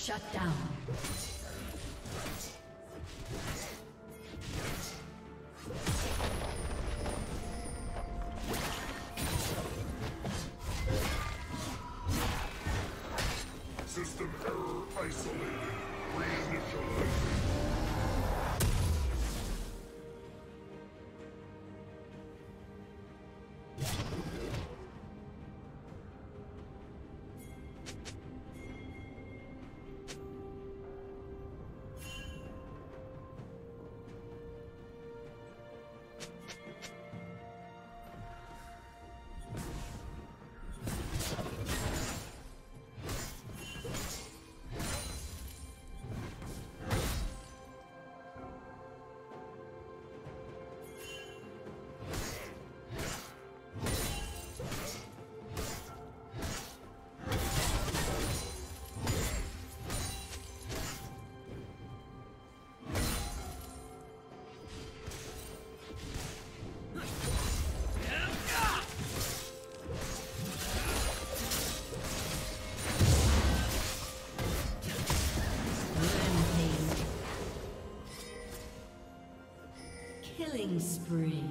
Shut down. System error isolated. Reinitializing. Killing spree.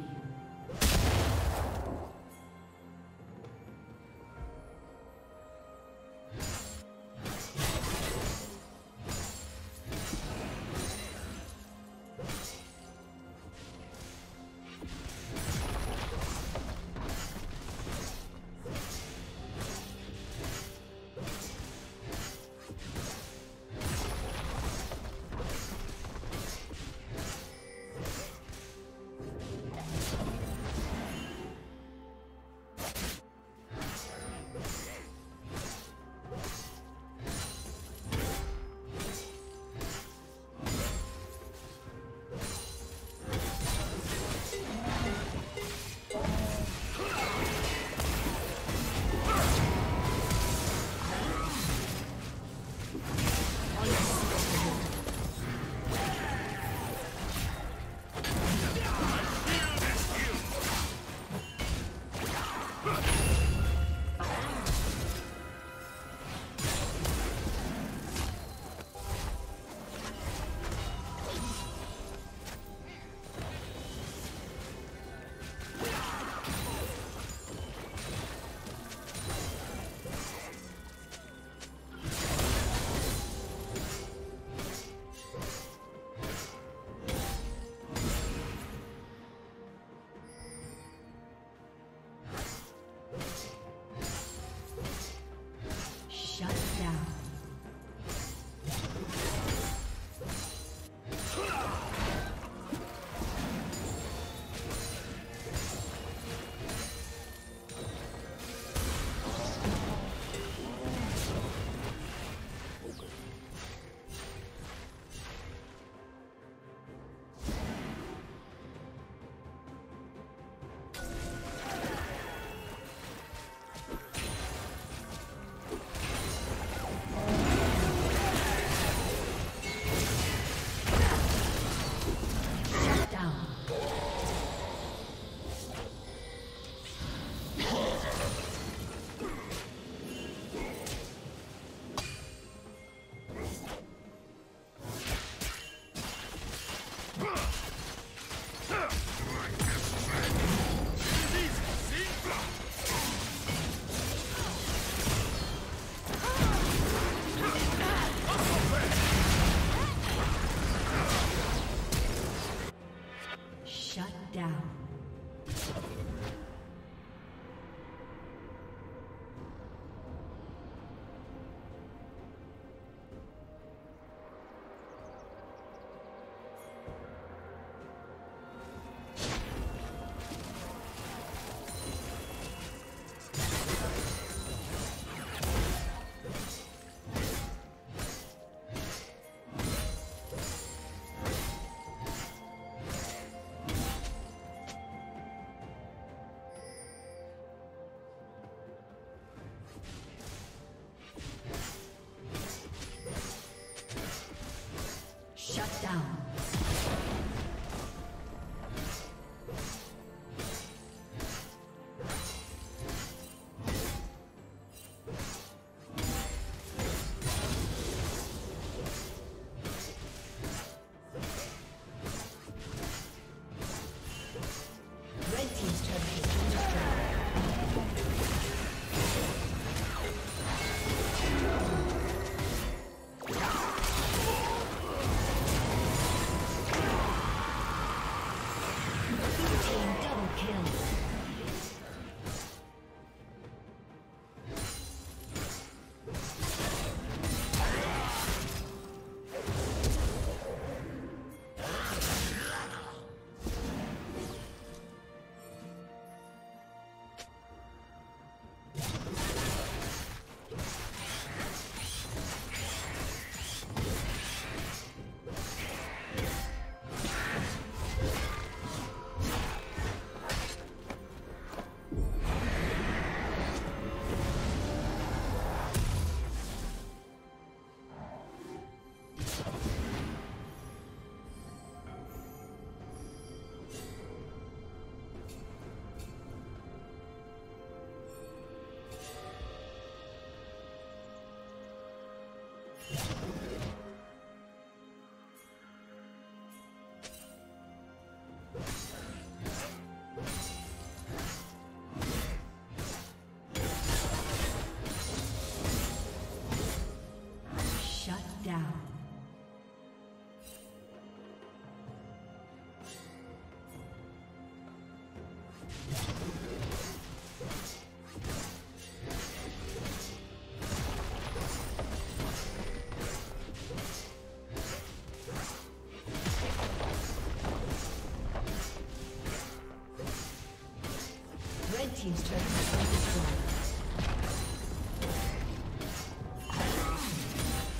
Team's turn.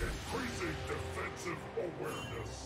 Increasing defensive awareness.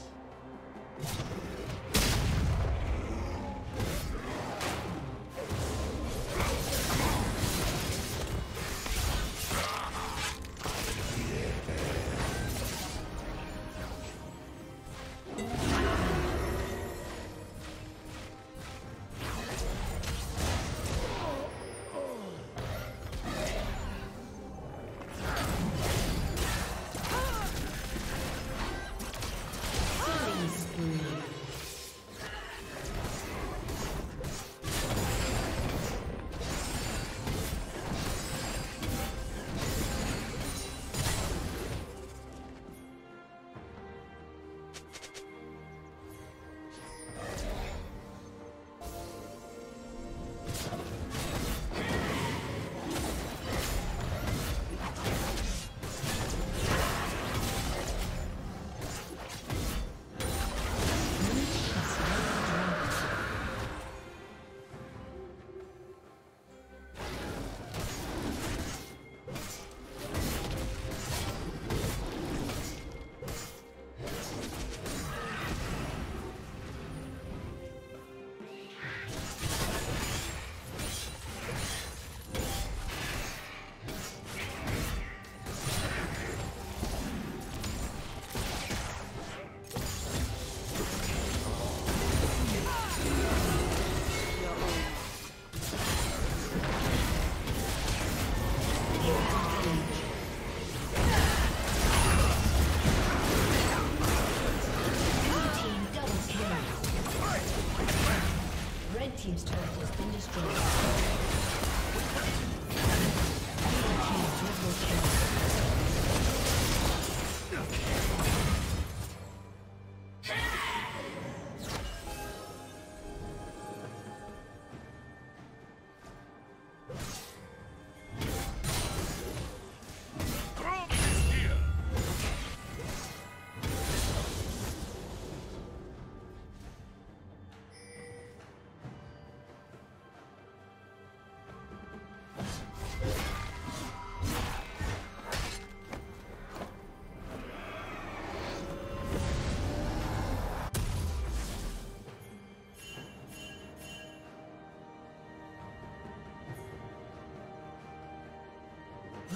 Team's turret has been destroyed.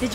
Did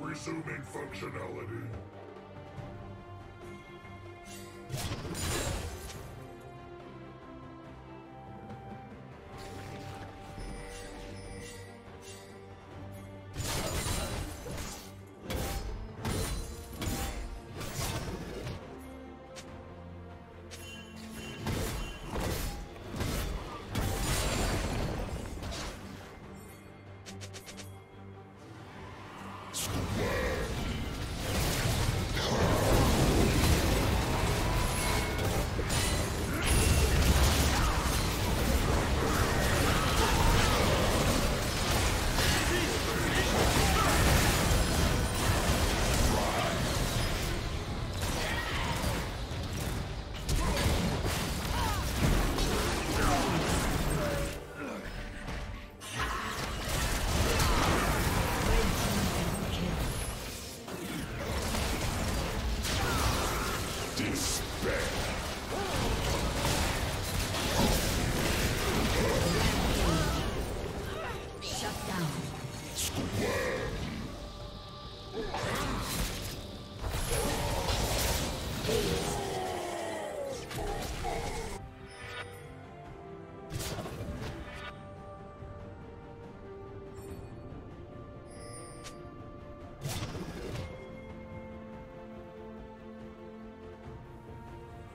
Resuming functionality.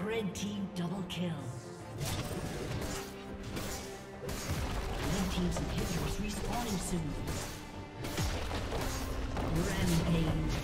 Red team double kill. Red team's inhibitors respawning soon. Rampage.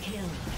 Defensive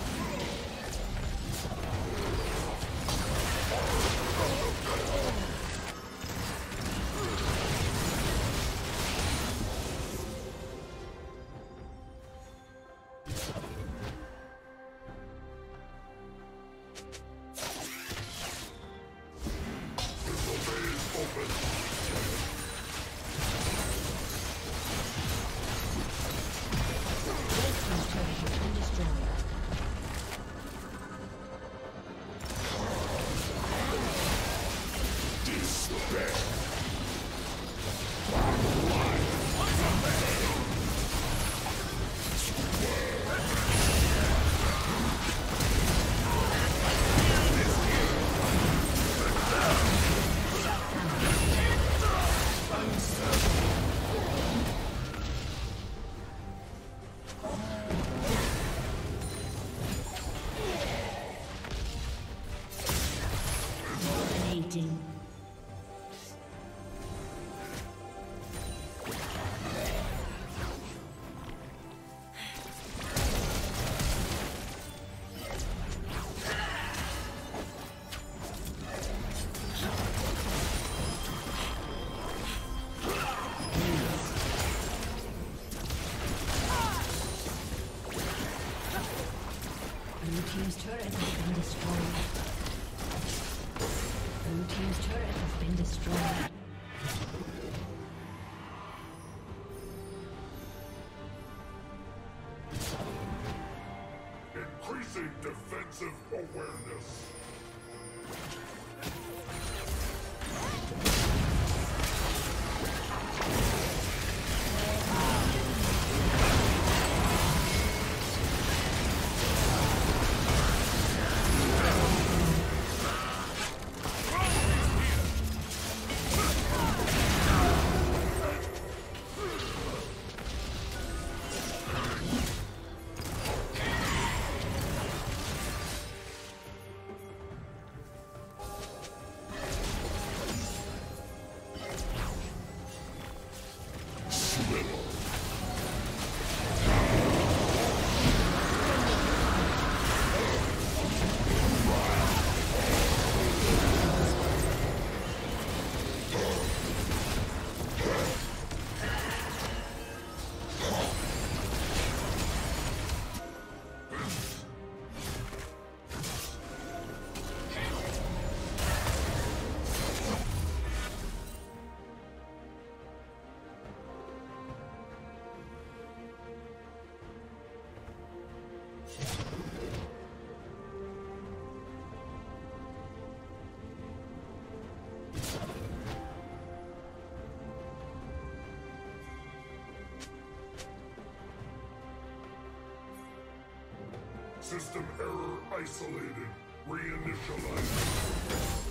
awareness. System error isolated. Reinitialized.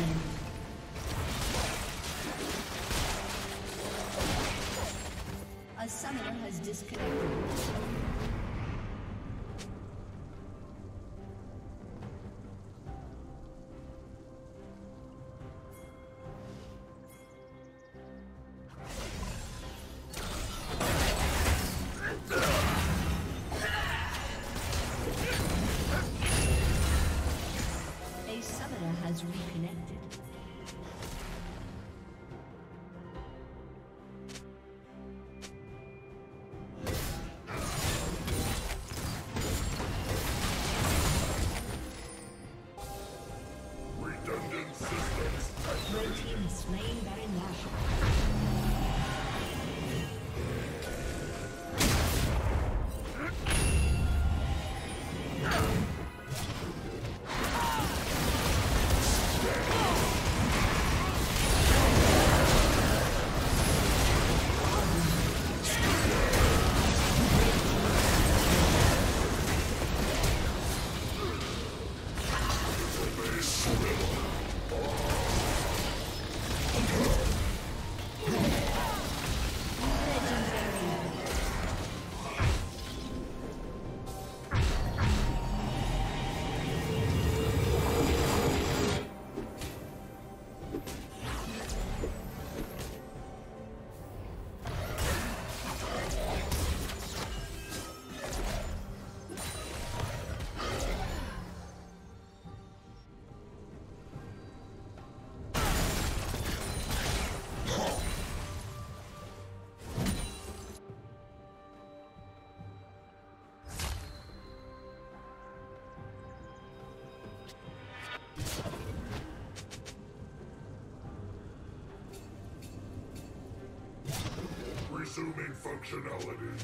Dominating. A summoner has disconnected. A summoner has reconnected. Resuming functionality.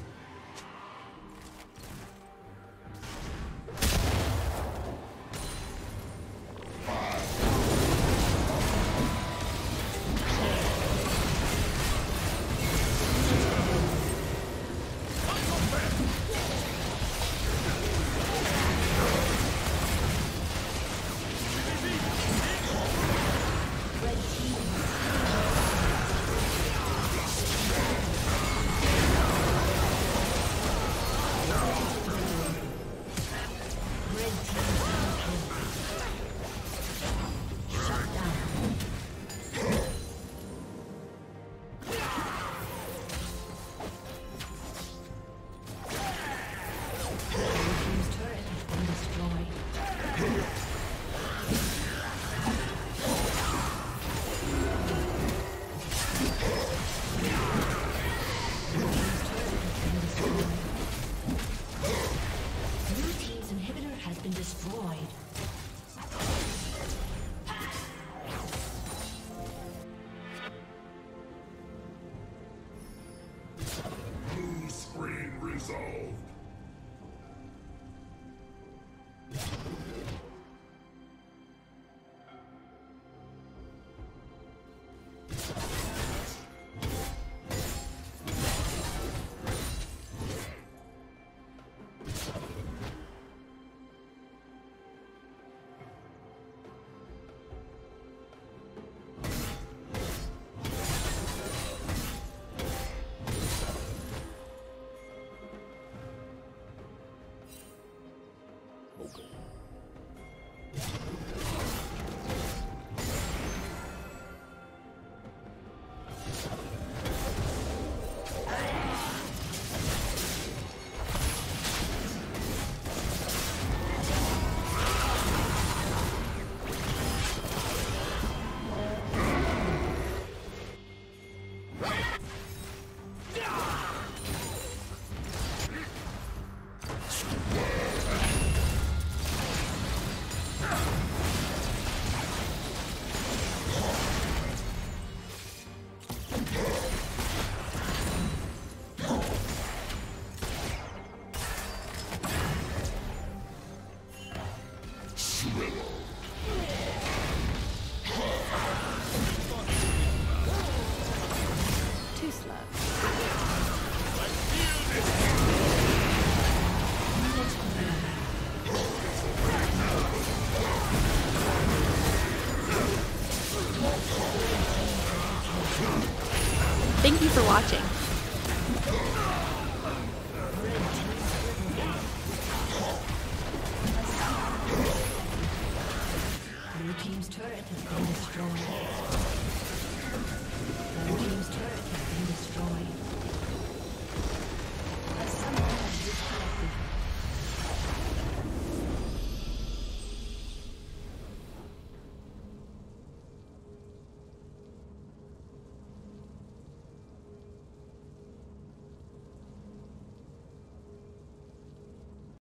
watching.